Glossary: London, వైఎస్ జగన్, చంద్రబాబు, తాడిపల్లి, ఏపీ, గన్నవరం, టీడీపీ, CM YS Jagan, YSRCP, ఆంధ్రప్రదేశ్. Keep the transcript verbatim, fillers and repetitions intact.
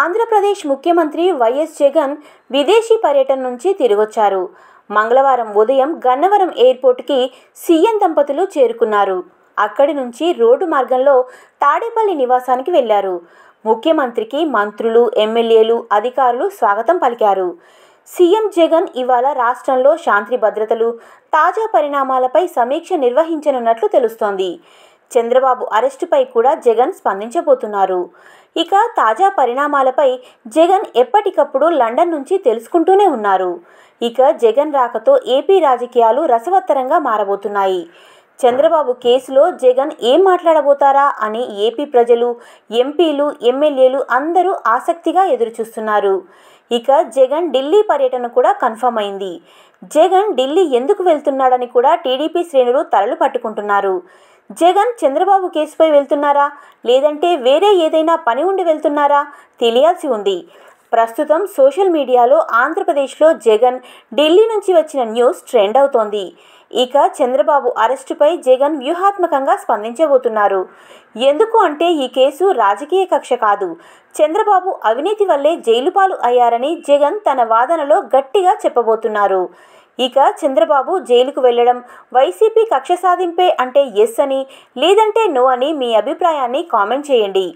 ఆంధ్రప్రదేశ్ ముఖ్యమంత్రి వైఎస్ జగన్ విదేశీ పర్యటన నుంచి తిరిగొచ్చారు. మంగళవారం ఉదయం గన్నవరం ఎయిర్పోర్ట్కి సీఎం దంపతులు చేరుకున్నారు. అక్కడి నుంచి రోడ్డు మార్గంలో తాడిపల్లి నివాసానికి వెళ్లారు. ముఖ్యమంత్రికి మంత్రులు, ఎమ్మెల్యేలు, అధికారులు స్వాగతం పలికారు. సీఎం జగన్ ఇవాళ రాష్ట్రంలో శాంతి భద్రతలు, తాజా పరిణామాలపై సమీక్ష నిర్వహించనున్నట్లు తెలుస్తోంది. చంద్రబాబు అరెస్టుపై కూడా జగన్ స్పందించబోతున్నారు. ఇక తాజా పరిణామాలపై జగన్ ఎప్పటికప్పుడు లండన్ నుంచి తెలుసుకుంటూనే ఉన్నారు. ఇక జగన్ రాకతో ఏపీ రాజకీయాలు రసవత్తరంగా మారబోతున్నాయి. చంద్రబాబు కేసులో జగన్ ఏం మాట్లాడబోతారా అని ఏపీ ప్రజలు, ఎంపీలు, ఎమ్మెల్యేలు అందరూ ఆసక్తిగా ఎదురుచూస్తున్నారు. ఇక జగన్ ఢిల్లీ పర్యటన కూడా కన్ఫర్మ్ అయింది. జగన్ ఢిల్లీ ఎందుకు వెళ్తున్నాడని కూడా టీడీపీ శ్రేణులు తలలు పట్టుకుంటున్నారు. జగన్ చంద్రబాబు కేసుపై వెళ్తున్నారా, లేదంటే వేరే ఏదైనా పని ఉండి వెళ్తున్నారా తెలియాల్సి ఉంది. ప్రస్తుతం సోషల్ మీడియాలో ఆంధ్రప్రదేశ్లో జగన్ ఢిల్లీ నుంచి వచ్చిన న్యూస్ ట్రెండ్ అవుతోంది. ఇక చంద్రబాబు అరెస్టుపై జగన్ వ్యూహాత్మకంగా స్పందించబోతున్నారు. ఎందుకు అంటే ఈ కేసు రాజకీయ కక్ష కాదు, చంద్రబాబు అవినీతి వల్లే జైలుపాలు అయ్యారని జగన్ తన వాదనలో గట్టిగా చెప్పబోతున్నారు. ఇక చంద్రబాబు జైలుకు వెళ్ళడం వైసీపీ కక్ష సాధింపే అంటే ఎస్ అని, లేదంటే నో అని మీ అభిప్రాయాన్ని కామెంట్ చేయండి.